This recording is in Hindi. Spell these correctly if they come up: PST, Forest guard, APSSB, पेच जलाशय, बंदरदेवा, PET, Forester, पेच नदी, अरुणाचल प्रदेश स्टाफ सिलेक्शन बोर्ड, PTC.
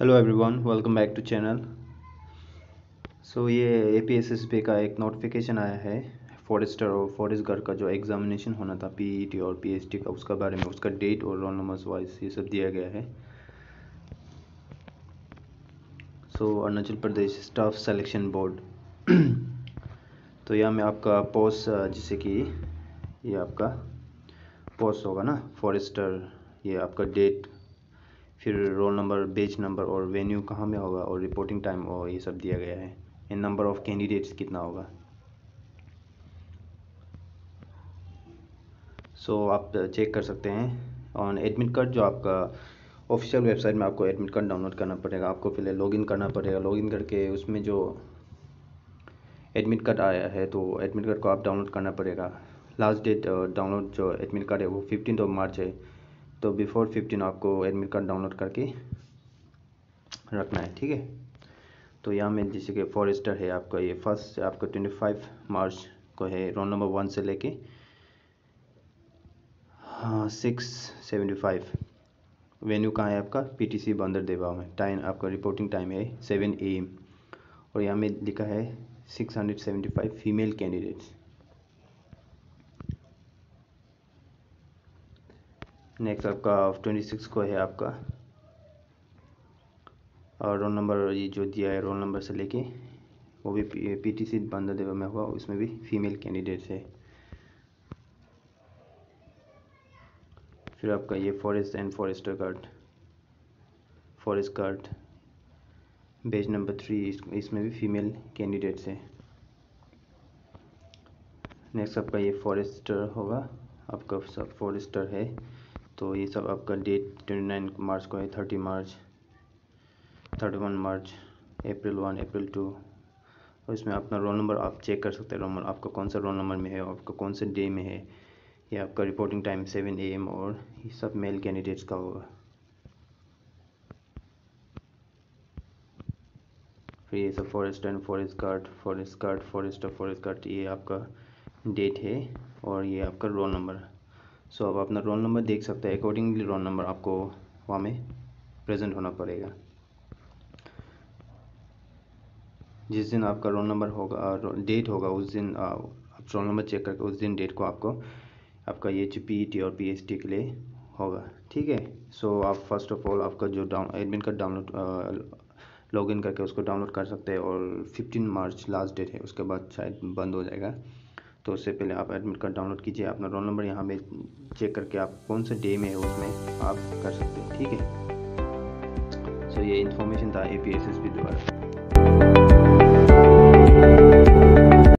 Hello everyone, welcome back to channel. So ये APSSB का एक नोटिफिकेशन आया है फॉरेस्टर और फॉरेस्ट गार्ड का जो एग्जामिनेशन होना था PET और PST का, उसका बारे में उसका डेट और रोल नंबर्स वाइज ये सब दिया गया है। So अरुणाचल प्रदेश स्टाफ सिलेक्शन बोर्ड तो यहाँ में आपका पोस्ट, जैसे कि ये आपका पोस्ट होगा ना फॉरेस्टर, ये आपका डेट, फिर रोल नंबर, बैच नंबर और वेन्यू कहाँ में होगा और रिपोर्टिंग टाइम और ये सब दिया गया है। एंड नंबर ऑफ कैंडिडेट्स कितना होगा। सो आप चेक कर सकते हैं ऑन एडमिट कार्ड, जो आपका ऑफिशियल वेबसाइट में आपको एडमिट कार्ड डाउनलोड करना पड़ेगा। आपको पहले लॉगिन करना पड़ेगा, लॉगिन करके उसमें जो एडमिट कार्ड आया है तो एडमिट कार्ड को आप डाउनलोड करना पड़ेगा। लास्ट डेट डाउनलोड जो एडमिट कार्ड है वो 15 मार्च है, तो बिफोर 15 आपको एडमिट कार्ड डाउनलोड करके रखना है, ठीक है। तो यहाँ में जैसे कि फॉरेस्टर है आपका, ये फर्स्ट आपका 25 मार्च को है, रोल नंबर 1 से लेके 675। वेन्यू कहाँ है आपका PTC बंदरदेवा में। टाइम आपका रिपोर्टिंग टाइम है 7 AM और यहाँ में लिखा है 675 फीमेल कैंडिडेट्स। नेक्स्ट आपका 26 को है आपका, और रोल नंबर ये जो दिया है रोल नंबर से लेके वो भी PTC बंदरदेवा में हुआ, उसमें भी फीमेल कैंडिडेट्स है। फिर आपका ये forest and forester guard, forest guard batch number 3, इसमें भी फीमेल कैंडिडेट्स है। नेक्स्ट आपका ये फॉरेस्टर होगा, आपका सब फॉरेस्टर है, तो ये सब आपका डेट 29 मार्च को है, 30 मार्च, 31 मार्च, अप्रैल 1, अप्रैल 2, और इसमें अपना रोल नंबर आप चेक कर सकते हैं। रोल नंबर आपका कौन सा रोल नंबर में है, आपका कौन से डे में है। ये आपका रिपोर्टिंग टाइम 7 AM और ये सब मेल कैंडिडेट्स का होगा। फिर ये सब forest and forest guard, forest guard, forester, forest guard, ये आपका डेट है और ये आपका रोल नंबर। सो अब अपना रोल नंबर देख सकते हैं, अकॉर्डिंगली रोल नंबर आपको वहाँ में प्रेजेंट होना पड़ेगा। जिस दिन आपका रोल नंबर होगा, डेट होगा, उस दिन आप रोल नंबर चेक करके उस दिन डेट को आपको आपका ये PET और PST के लिए होगा, ठीक है। सो आप फर्स्ट ऑफ ऑल आपका जो एडमिट कार्ड डाउनलोड लॉगिन करके उसको डाउनलोड कर सकते हैं, और 15 मार्च लास्ट डेट है, उसके बाद शायद बंद हो जाएगा। तो उससे पहले आप एडमिट कार्ड डाउनलोड कीजिए, अपना रोल नंबर यहाँ पे चेक करके आप कौन से डे में है उसमें आप कर सकते हैं, ठीक है। सो ये इन्फॉर्मेशन था APSSB द्वारा।